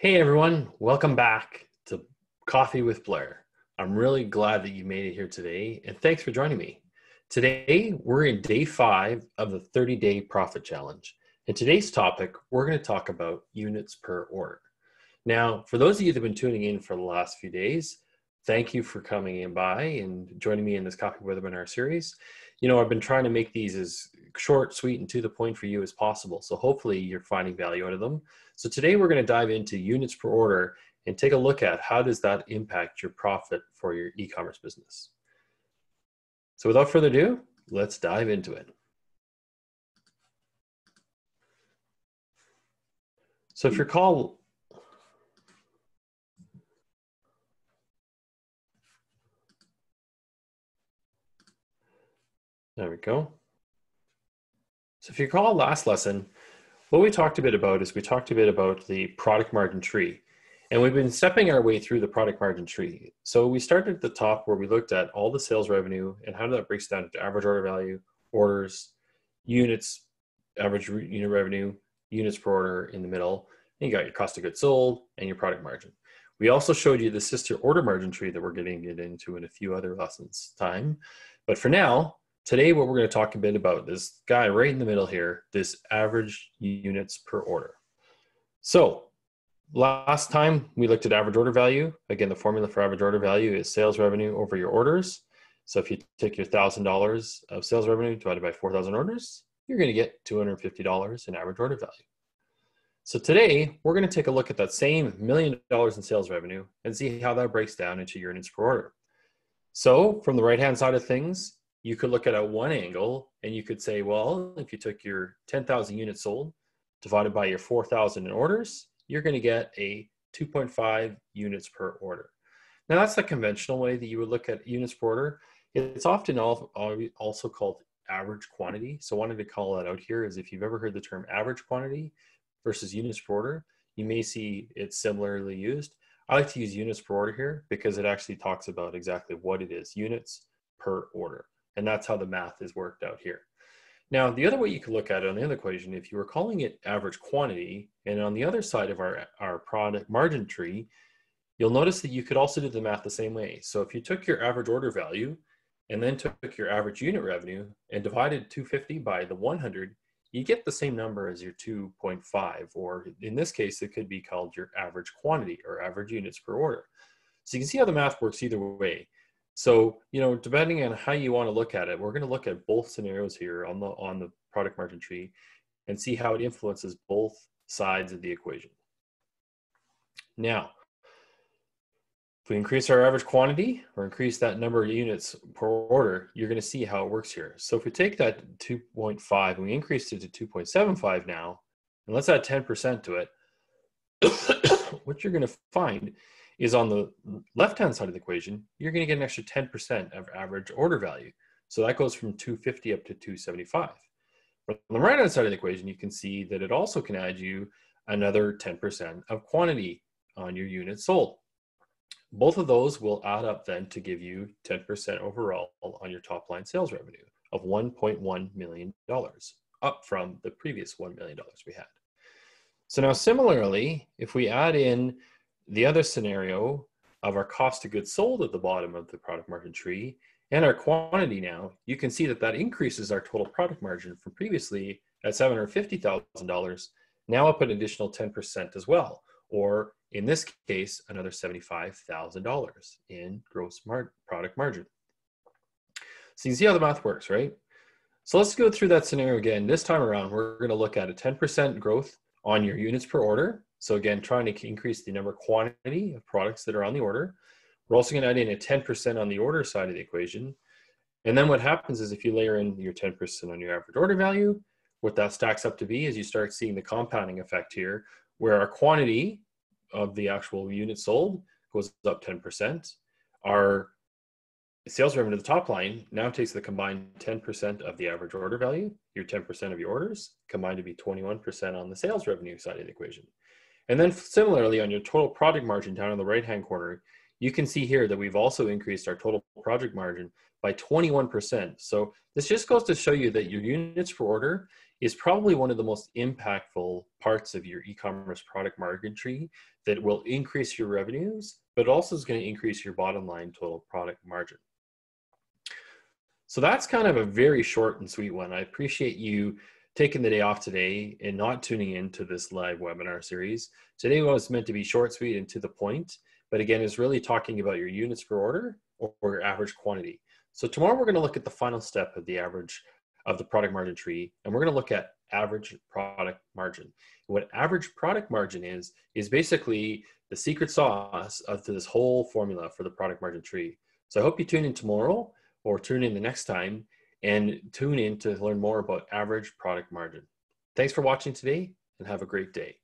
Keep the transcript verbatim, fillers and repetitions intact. Hey everyone, welcome back to Coffee with Blair. I'm really glad that you made it here today and thanks for joining me. Today, we're in day five of the thirty day profit challenge. In today's topic, we're gonna talk about units per order. Now, for those of you that have been tuning in for the last few days, thank you for coming in by and joining me in this Coffee webinar series. You know, I've been trying to make these as short, sweet, and to the point for you as possible. So hopefully you're finding value out of them. So today we're going to dive into units per order and take a look at how does that impact your profit for your e-commerce business. So without further ado, let's dive into it. So if you recall, there we go. So if you recall last lesson, what we talked a bit about is we talked a bit about the product margin tree. And we've been stepping our way through the product margin tree. So we started at the top where we looked at all the sales revenue and how that breaks down to average order value, orders, units, average unit revenue, units per order in the middle. And you got your cost of goods sold and your product margin. We also showed you the sister order margin tree that we're getting into in a few other lessons time. But for now, today, what we're going to talk a bit about this guy right in the middle here, this average units per order. So last time we looked at average order value. Again, the formula for average order value is sales revenue over your orders. So if you take your one thousand dollars of sales revenue divided by four thousand orders, you're going to get two hundred fifty dollars in average order value. So today, we're going to take a look at that same million dollars in sales revenue and see how that breaks down into units per order. So from the right-hand side of things, you could look at it at one angle and you could say, well, if you took your ten thousand units sold divided by your four thousand in orders, you're going to get a two point five units per order. Now that's the conventional way that you would look at units per order. It's often also called average quantity. So I wanted to call that out here is if you've ever heard the term average quantity versus units per order, you may see it's similarly used. I like to use units per order here because it actually talks about exactly what it is, units per order. And that's how the math is worked out here. Now, the other way you could look at it on the other equation, if you were calling it average quantity, and on the other side of our, our product margin tree, you'll notice that you could also do the math the same way. So if you took your average order value and then took your average unit revenue and divided two hundred fifty by the one hundred, you get the same number as your two point five, or in this case, it could be called your average quantity or average units per order. So you can see how the math works either way. So, you know, depending on how you want to look at it, we're going to look at both scenarios here on the, on the product margin tree and see how it influences both sides of the equation. Now, if we increase our average quantity or increase that number of units per order, you're going to see how it works here. So if we take that two point five and we increase it to two point seven five now, and let's add ten percent to it, what you're going to find is on the left-hand side of the equation, you're gonna get an extra ten percent of average order value. So that goes from two hundred fifty up to two hundred seventy-five. But on the right-hand side of the equation, you can see that it also can add you another ten percent of quantity on your units sold. Both of those will add up then to give you ten percent overall on your top line sales revenue of one point one million dollars, up from the previous one million dollars we had. So now similarly, if we add in the other scenario of our cost of goods sold at the bottom of the product margin tree and our quantity now, you can see that that increases our total product margin from previously at seven hundred fifty thousand dollars, now up an additional ten percent as well, or in this case, another seventy-five thousand dollars in gross mar- product margin. So you can see how the math works, right? So let's go through that scenario again. This time around, we're gonna look at a ten percent growth on your units per order. So again, trying to increase the number quantity of products that are on the order. We're also gonna add in a ten percent on the order side of the equation. And then what happens is if you layer in your ten percent on your average order value, what that stacks up to be is you start seeing the compounding effect here, where our quantity of the actual unit sold goes up ten percent. Our sales revenue to the top line now takes the combined ten percent of the average order value, your ten percent of your orders, combined to be twenty-one percent on the sales revenue side of the equation. And then similarly on your total product margin down in the right-hand corner, you can see here that we've also increased our total project margin by twenty-one percent. So this just goes to show you that your units per order is probably one of the most impactful parts of your e-commerce product margin tree that will increase your revenues, but also is going to increase your bottom line total product margin. So that's kind of a very short and sweet one. I appreciate you taking the day off today and not tuning into this live webinar series. Today was meant to be short, sweet, and to the point, but again, it's really talking about your units per order or your average quantity. So tomorrow we're going to look at the final step of the average of the product margin tree, and we're going to look at average product margin. What average product margin is, is basically the secret sauce of this whole formula for the product margin tree. So I hope you tune in tomorrow or tune in the next time and tune in to learn more about average product margin. Thanks for watching today and have a great day.